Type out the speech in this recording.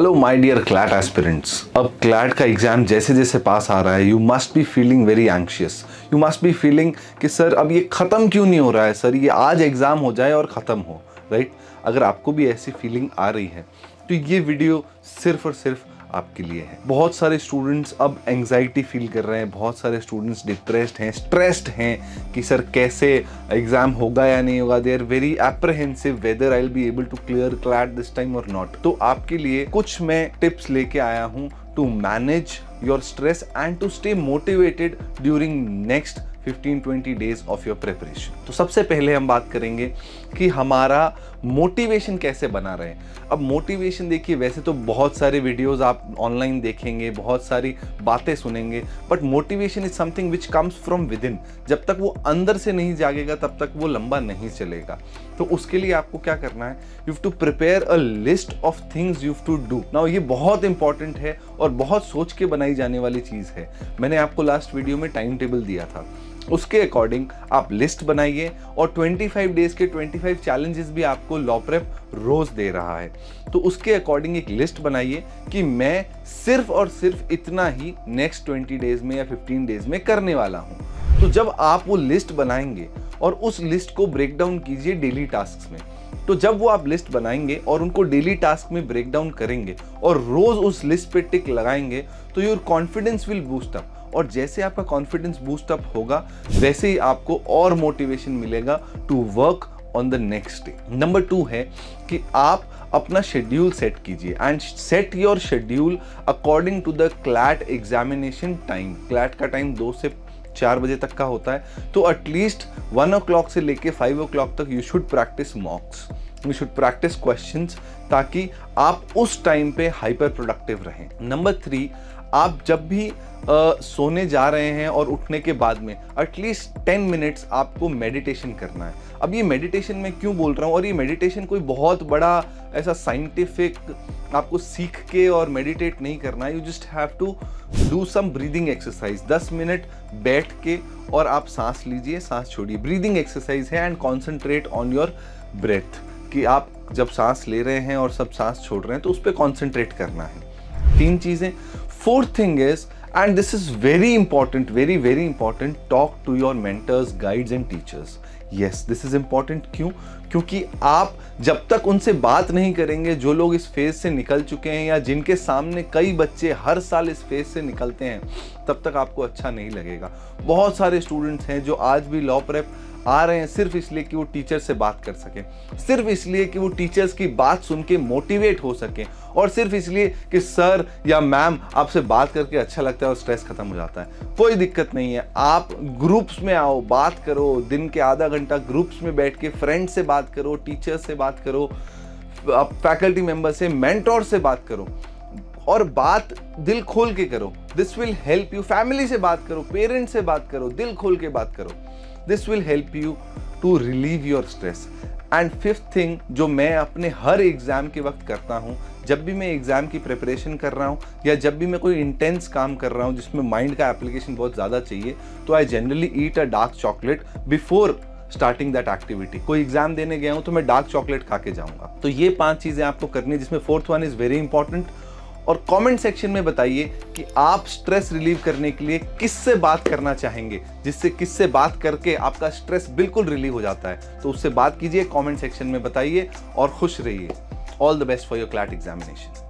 Hello my dear CLAT aspirants, अब CLAT का exam जैसे जैसे पास आ रहा है, you must be feeling very anxious, you must be feeling कि सर अब ये ख़त्म क्यों नहीं हो रहा है, सर ये आज एग्ज़ाम हो जाए और ख़त्म हो, राइट? अगर आपको भी ऐसी फीलिंग आ रही है तो ये वीडियो सिर्फ और सिर्फ आपके लिए है। बहुत सारे स्टूडेंट्स अब एंग्जाइटी फील कर रहे हैं, बहुत सारे स्टूडेंट्स डिप्रेस्ड हैं, स्ट्रेस्ड हैं कि सर कैसे एग्ज़ाम होगा या नहीं होगा। They are very apprehensive whether I will be able to clear CLAT this time और नॉट। तो आपके लिए कुछ मैं टिप्स लेके आया हूँ to manage your stress and to stay motivated during next 15-20 days of your preparation. तो सबसे पहले हम बात करेंगे कि हमारा मोटिवेशन कैसे बना रहे। अब मोटिवेशन देखिए, वैसे तो बहुत सारे वीडियोस आप ऑनलाइन देखेंगे, बहुत सारी बातें सुनेंगे, but motivation is something which comes from within. जब तक वो अंदर से नहीं जागेगा तब तक वो लंबा नहीं चलेगा। तो उसके लिए आपको क्या करना है, you have to prepare a list of things you have to do now. ये बहुत इंपॉर्टेंट है और बहुत सोच के बनाई जाने वाली चीज़ है। मैंने आपको लास्ट वीडियो में टाइम टेबल दिया था, उसके अकॉर्डिंग आप लिस्ट बनाइए और 25 डेज के 25 चैलेंजेस भी आपको लॉ प्रेप रोज़ दे रहा है। तो उसके अकॉर्डिंग एक लिस्ट बनाइए कि मैं सिर्फ और सिर्फ इतना ही नेक्स्ट 20 डेज में या 15 डेज में करने वाला हूं। तो जब आप वो लिस्ट बनाएंगे और उस लिस्ट को ब्रेक डाउन कीजिए डेली टास्क में, तो जब वो आप लिस्ट बनाएंगे और उनको डेली टास्क में ब्रेक डाउन करेंगे और रोज़ उस लिस्ट पे टिक लगाएंगे तो your confidence will boost up. और जैसे आपका कॉन्फिडेंस बूस्ट अप होगा वैसे ही आपको और मोटिवेशन मिलेगा to work on the next day. Number 2 है कि आप अपना शेड्यूल सेट कीजिए and set your schedule according to the CLAT examination time. CLAT का टाइम 2 से 4 बजे तक का होता है, तो एटलीस्ट 1 o'clock से लेके 5 o'clock तक you should practise mocks, you should practise questions, ताकि आप उस टाइम पे हाइपर प्रोडक्टिव रहें। नंबर 3, आप जब भी सोने जा रहे हैं और उठने के बाद में एटलीस्ट 10 मिनट्स आपको मेडिटेशन करना है। अब ये मेडिटेशन मैं क्यों बोल रहा हूँ, और ये मेडिटेशन कोई बहुत बड़ा ऐसा साइंटिफिक आपको सीख के और मेडिटेट नहीं करना है। You just have to do some breathing exercise. 10 minute बैठ के और आप सांस लीजिए, सांस छोड़िए, ब्रीदिंग एक्सरसाइज है। And concentrate on your breath, कि आप जब सांस ले रहे हैं और सब सांस छोड़ रहे हैं तो उस पर कॉन्सेंट्रेट करना है। 3 चीज़ें। 4th thing is, and this is very important, very very important, talk to your mentors, guides and teachers. Yes, this is important. क्यों? क्योंकि आप जब तक उनसे बात नहीं करेंगे, जो लोग इस फेज से निकल चुके हैं या जिनके सामने कई बच्चे हर साल इस फेज से निकलते हैं, तब तक आपको अच्छा नहीं लगेगा। बहुत सारे स्टूडेंट्स हैं जो आज भी लॉ प्रेप आ रहे हैं सिर्फ इसलिए कि वो टीचर से बात कर सकें, सिर्फ इसलिए कि वो टीचर्स की बात सुन के मोटिवेट हो सकें, और सिर्फ इसलिए कि सर या मैम आपसे बात करके अच्छा लगता है और स्ट्रेस खत्म हो जाता है। कोई दिक्कत नहीं है, आप ग्रुप्स में आओ, बात करो, दिन के आधा घंटा ग्रुप्स में बैठ के फ्रेंड से बात करो, टीचर से बात करो, फैकल्टी मेंबर से, मेंटोर से बात करो, और बात दिल खोल के करो। This will help you. Family से बात करो, पेरेंट्स से बात करो, दिल खोल के बात करो। This will help you to relieve your stress. And 5th thing, जो मैं अपने हर एग्ज़ाम के वक्त करता हूँ, जब भी मैं एग्ज़ाम की प्रिपरेशन कर रहा हूँ या जब भी मैं कोई इंटेंस काम कर रहा हूँ जिसमें माइंड का एप्लीकेशन बहुत ज़्यादा चाहिए, तो I generally eat a dark chocolate before starting that activity. कोई एग्ज़ाम देने गया हूँ तो मैं डार्क चॉकलेट खा के जाऊँगा। तो ये 5 चीज़ें आपको करनी है, जिसमें 4th one is very important. और कमेंट सेक्शन में बताइए कि आप स्ट्रेस रिलीव करने के लिए किससे बात करना चाहेंगे, जिससे किससे बात करके आपका स्ट्रेस बिल्कुल रिलीव हो जाता है। तो उससे बात कीजिए, कमेंट सेक्शन में बताइए और खुश रहिए। All the best for your CLAT examination.